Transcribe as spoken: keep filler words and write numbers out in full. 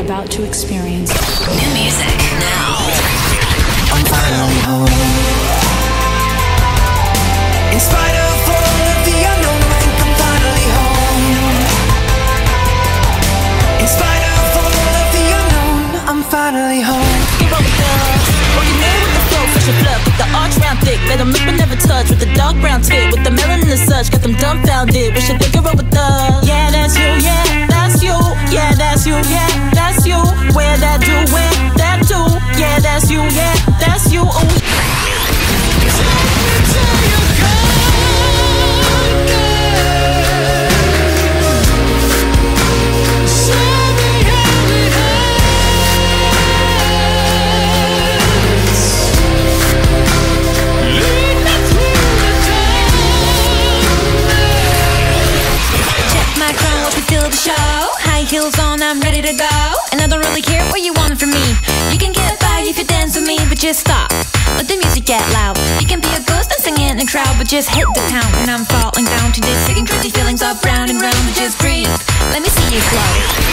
are about to experience. New music now. I'm finally home. In spite of all of the unknown, I think I'm finally home. In spite of all of the unknown, I'm finally home. You wrote the well, you knew with the flow, fresh and fluff, with the arch round thick, let them lip and never touch, with the dark brown tint, with the melon and the such, got them dumbfounded. Wish they could roll with us. Yeah, that's you. Yeah, that's you. Yeah, that's you. Yeah, that's you. Where that do, where that do. Yeah, that's you. Yeah, that's you. Oh. Heels on, I'm ready to go, and I don't really care what you want from me. You can get by if you dance with me, but just stop, let the music get loud. You can be a ghost and sing in the crowd, but just hit the town. And I'm falling down to this second crazy feelings all round and round, but just breathe, let me see you glow.